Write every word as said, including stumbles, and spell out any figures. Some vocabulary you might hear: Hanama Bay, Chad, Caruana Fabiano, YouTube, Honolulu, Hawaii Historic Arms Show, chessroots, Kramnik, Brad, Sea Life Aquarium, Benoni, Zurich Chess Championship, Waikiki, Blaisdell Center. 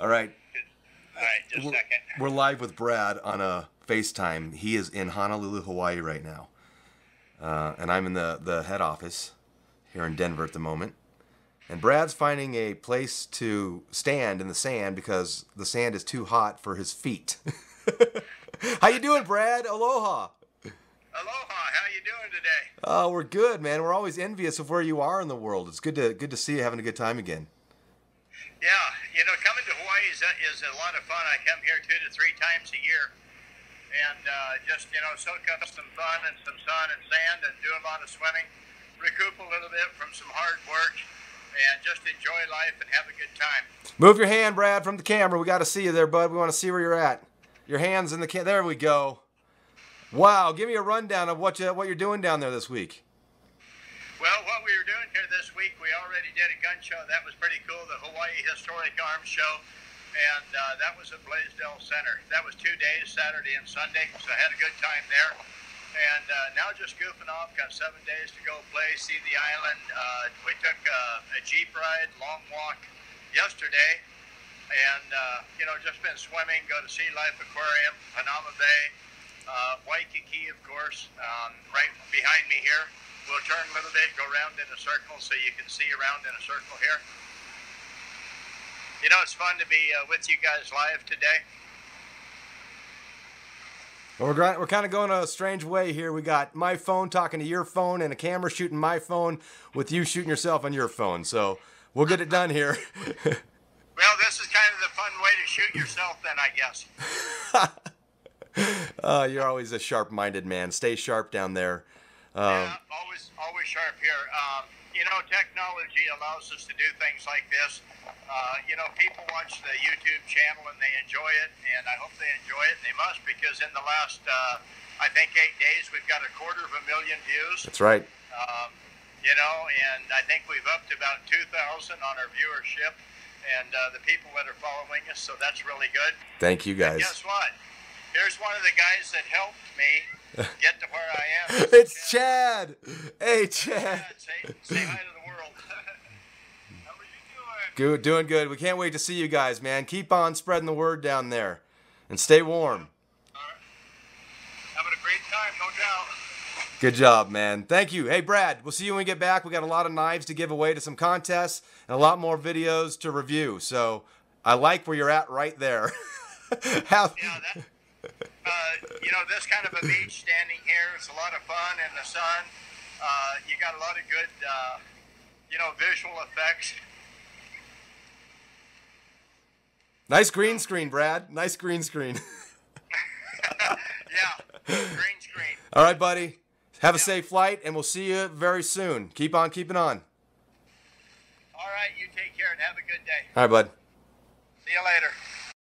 All right. All right, just we're, a second. We're live with Brad on a FaceTime. He is in Honolulu, Hawaii right now. Uh, and I'm in the, the head office here in Denver at the moment. And Brad's finding a place to stand in the sand because the sand is too hot for his feet. How you doing, Brad? Aloha. Aloha. How you doing today? Oh, we're good, man. We're always envious of where you are in the world. It's good to good to see you having a good time again. Yeah, you know, coming to Hawaii is, is a lot of fun. I come here two to three times a year, and uh, just, you know, soak up some fun and some sun and sand and do a lot of swimming, recoup a little bit from some hard work, and just enjoy life and have a good time. Move your hand, Brad, from the camera. We got to see you there, bud. We want to see where you're at. Your hand's in the camera. There we go. Wow, give me a rundown of what, you, what you're doing down there this week. Well, what we were doing here this week, we already did a gun show. That was pretty cool, the Hawaii Historic Arms Show, and uh, that was at Blaisdell Center. That was two days, Saturday and Sunday, so I had a good time there. And uh, now just goofing off, got seven days to go play, see the island. Uh, we took uh, a jeep ride, long walk yesterday, and, uh, you know, just been swimming, go to Sea Life Aquarium, Hanama Bay, Uh, Waikiki, of course, um, right behind me here. We'll turn a little bit, go around in a circle so you can see around in a circle here. You know, it's fun to be uh, with you guys live today. Well, we're, we're kind of going a strange way here. We got my phone talking to your phone and a camera shooting my phone with you shooting yourself on your phone. So we'll get it done here. Well, this is kind of the fun way to shoot yourself then, I guess. Uh, you're always a sharp-minded man. Stay sharp down there. Um, yeah, always, always sharp here. Um, you know, technology allows us to do things like this. Uh, you know, people watch the YouTube channel and they enjoy it, and I hope they enjoy it. And they must, because in the last, uh, I think, eight days, we've got a quarter of a million views. That's right. Um, you know, and I think we've upped about two thousand on our viewership and uh, the people that are following us, so that's really good. Thank you, guys. And guess what? Here's one of the guys that helped me get to where I am. It's Chad. Chad. Hey, Chad. Hey, Chad. Say, say hi to the world. How are you doing? Good, doing good. We can't wait to see you guys, man. Keep on spreading the word down there, and stay warm. All right. Having a great time, no doubt. Good job, man. Thank you. Hey, Brad, we'll see you when we get back. We got a lot of knives to give away to some contests and a lot more videos to review. So I like where you're at right there. Have yeah, that Uh, you know, this kind of a beach standing here is a lot of fun in the sun. Uh, you got a lot of good, uh, you know, visual effects. Nice green screen, Brad. Nice green screen. Yeah, green screen. All right, buddy. Have yeah. a safe flight, and we'll see you very soon. Keep on keeping on. All right, you take care and have a good day. All right, bud. See you later.